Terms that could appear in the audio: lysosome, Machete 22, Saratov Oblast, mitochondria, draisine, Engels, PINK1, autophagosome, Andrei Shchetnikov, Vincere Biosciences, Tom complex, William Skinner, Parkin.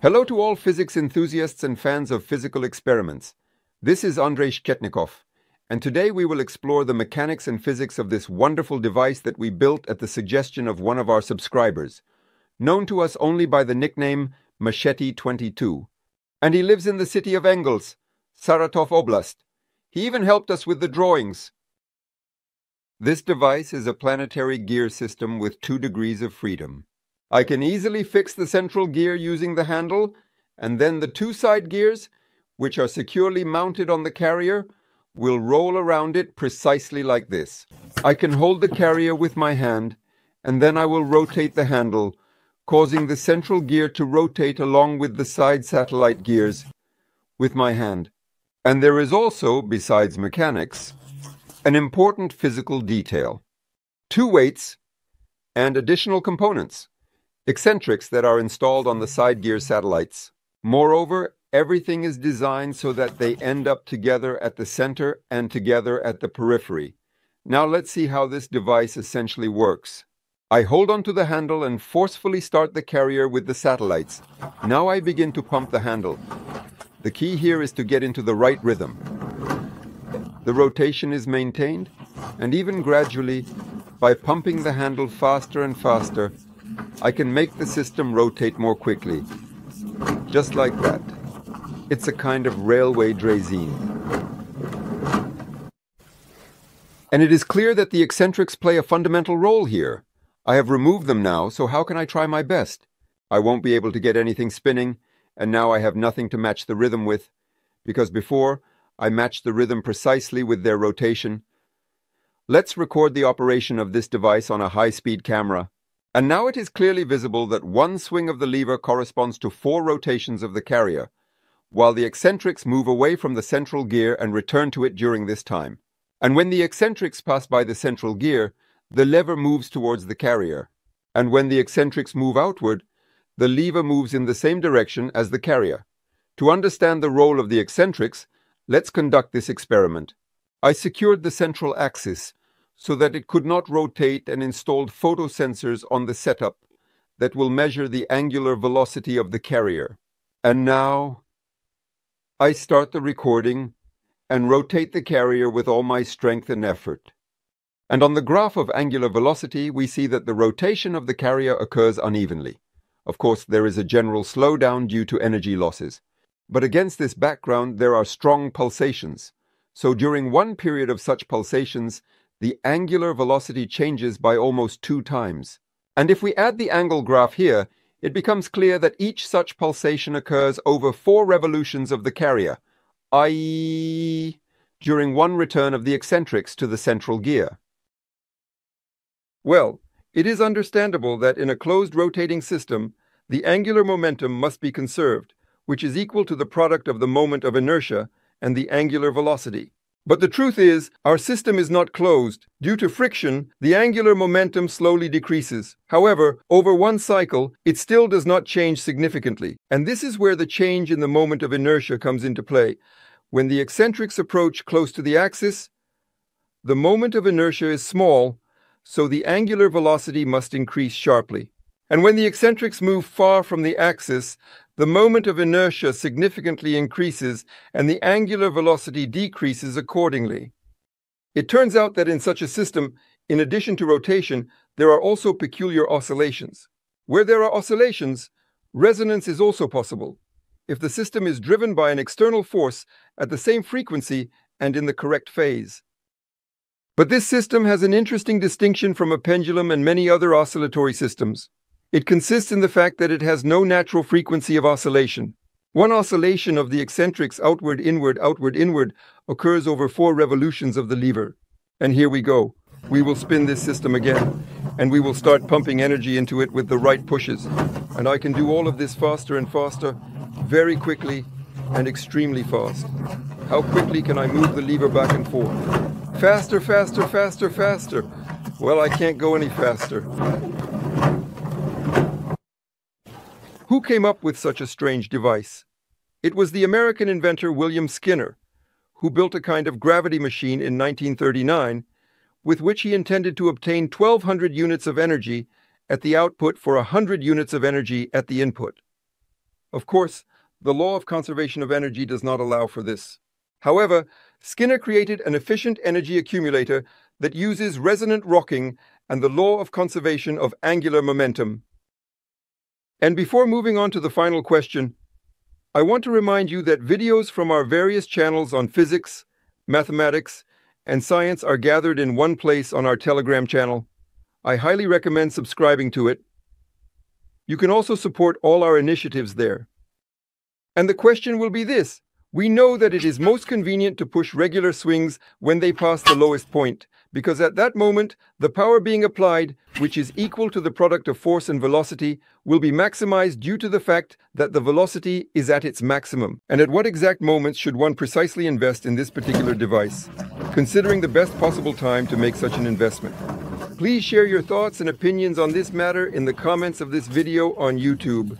Hello to all physics enthusiasts and fans of physical experiments. This is Andrei Shchetnikov, and today we will explore the mechanics and physics of this wonderful device that we built at the suggestion of one of our subscribers, known to us only by the nickname Machete 22. And he lives in the city of Engels, Saratov Oblast. He even helped us with the drawings. This device is a planetary gear system with 2 degrees of freedom. I can easily fix the central gear using the handle, and then the two side gears, which are securely mounted on the carrier, will roll around it precisely like this. I can hold the carrier with my hand, and then I will rotate the handle, causing the central gear to rotate along with the side satellite gears with my hand. And there is also, besides mechanics, an important physical detail. 2 weights and additional components. Eccentrics that are installed on the side gear satellites. Moreover, everything is designed so that they end up together at the center and together at the periphery. Now let's see how this device essentially works. I hold onto the handle and forcefully start the carrier with the satellites. Now I begin to pump the handle. The key here is to get into the right rhythm. The rotation is maintained, and even gradually, by pumping the handle faster and faster, I can make the system rotate more quickly, just like that. It's a kind of railway draisine. And it is clear that the eccentrics play a fundamental role here. I have removed them now, so how can I try my best? I won't be able to get anything spinning, and now I have nothing to match the rhythm with, because before, I matched the rhythm precisely with their rotation. Let's record the operation of this device on a high-speed camera. And now it is clearly visible that one swing of the lever corresponds to 4 rotations of the carrier, while the eccentrics move away from the central gear and return to it during this time. And when the eccentrics pass by the central gear, the lever moves towards the carrier. And when the eccentrics move outward, the lever moves in the same direction as the carrier. To understand the role of the eccentrics, let's conduct this experiment. I secured the central axis so that it could not rotate and installed photosensors on the setup that will measure the angular velocity of the carrier. And now, I start the recording and rotate the carrier with all my strength and effort. And on the graph of angular velocity, we see that the rotation of the carrier occurs unevenly. Of course, there is a general slowdown due to energy losses. But against this background, there are strong pulsations. So during one period of such pulsations, the angular velocity changes by almost 2 times. And if we add the angle graph here, it becomes clear that each such pulsation occurs over 4 revolutions of the carrier, i.e., during 1 return of the eccentrics to the central gear. Well, it is understandable that in a closed rotating system, the angular momentum must be conserved, which is equal to the product of the moment of inertia and the angular velocity. But the truth is, our system is not closed. Due to friction, the angular momentum slowly decreases. However, over 1 cycle, it still does not change significantly. And this is where the change in the moment of inertia comes into play. When the eccentrics approach close to the axis, the moment of inertia is small, so the angular velocity must increase sharply. And when the eccentrics move far from the axis, the moment of inertia significantly increases and the angular velocity decreases accordingly. It turns out that in such a system, in addition to rotation, there are also peculiar oscillations. Where there are oscillations, resonance is also possible, if the system is driven by an external force at the same frequency and in the correct phase. But this system has an interesting distinction from a pendulum and many other oscillatory systems. It consists in the fact that it has no natural frequency of oscillation. One oscillation of the eccentrics outward-inward, outward-inward occurs over 4 revolutions of the lever. And here we go. We will spin this system again, and we will start pumping energy into it with the right pushes. And I can do all of this faster and faster, very quickly and extremely fast. How quickly can I move the lever back and forth? Faster, faster, faster, faster. Well, I can't go any faster. Who came up with such a strange device? It was the American inventor William Skinner, who built a kind of gravity machine in 1939, with which he intended to obtain 1,200 units of energy at the output for 100 units of energy at the input. Of course, the law of conservation of energy does not allow for this. However, Skinner created an efficient energy accumulator that uses resonant rocking and the law of conservation of angular momentum. And before moving on to the final question, I want to remind you that videos from our various channels on physics, mathematics, and science are gathered in one place on our Telegram channel. I highly recommend subscribing to it. You can also support all our initiatives there. And the question will be this. We know that it is most convenient to push regular swings when they pass the lowest point, because at that moment, the power being applied, which is equal to the product of force and velocity, will be maximized due to the fact that the velocity is at its maximum. And at what exact moments should one precisely invest in this particular device, considering the best possible time to make such an investment? Please share your thoughts and opinions on this matter in the comments of this video on YouTube.